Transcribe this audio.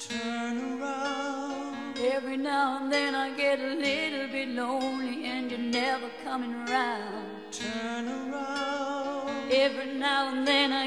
Turn around. Every now and then I get a little bit lonely, and you're never coming around. Turn around. Every now and then I